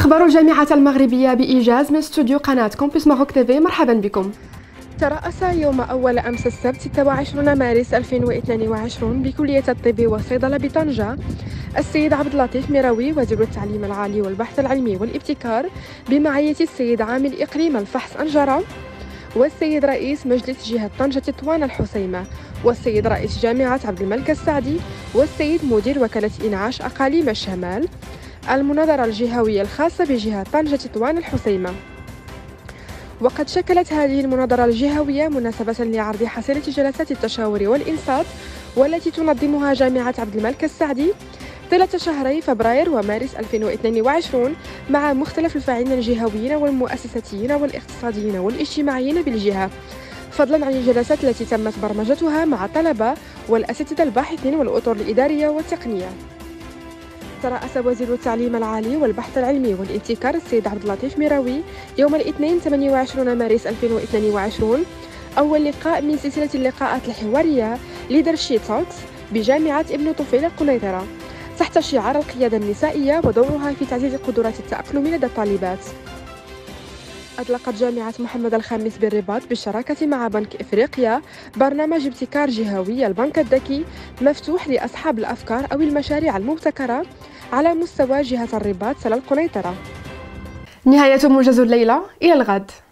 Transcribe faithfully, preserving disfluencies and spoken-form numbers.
أخبار الجامعة المغربية بإيجاز من استوديو قناة كومبيس مغوك تيفي. مرحبا بكم. ترأس يوم أول أمس السبت ستة وعشرين مارس ألفين واثنين وعشرين بكلية الطب والصيدلة بطنجة السيد عبد اللطيف ميراوي وزير التعليم العالي والبحث العلمي والابتكار بمعية السيد عامل إقليم الفحص أنجرة والسيد رئيس مجلس جهة طنجة تطوان الحسيمة والسيد رئيس جامعة عبد الملك السعدي والسيد مدير وكالة إنعاش أقاليم الشمال المناظرة الجهوية الخاصة بجهة طنجة تطوان الحسيمة. وقد شكلت هذه المناظرة الجهوية مناسبة لعرض حصيلة جلسات التشاور والإنصات والتي تنظمها جامعة عبد الملك السعدي طيلة شهري فبراير ومارس ألفين واثنين وعشرين مع مختلف الفاعلين الجهويين والمؤسساتيين والاقتصاديين والاجتماعيين بالجهة، فضلا عن الجلسات التي تمت برمجتها مع الطلبة والأساتذة الباحثين والأطر الإدارية والتقنية. ترأس وزير التعليم العالي والبحث العلمي والابتكار السيد عبد اللطيف ميراوي يوم الاثنين ثمانية وعشرين مارس ألفين واثنين وعشرين أول لقاء من سلسلة اللقاءات الحوارية ليدرشيب توكس بجامعة ابن طفيل القنيطرة تحت شعار القيادة النسائية ودورها في تعزيز قدرات التأقلم لدى الطالبات. أطلقت جامعة محمد الخامس بالرباط بالشراكة مع بنك إفريقيا برنامج ابتكار جهوي البنك الذكي مفتوح لأصحاب الأفكار أو المشاريع المبتكرة على مستوى جهة الرباط تلا القنيطرة. نهاية موجز الليلة، إلى الغد.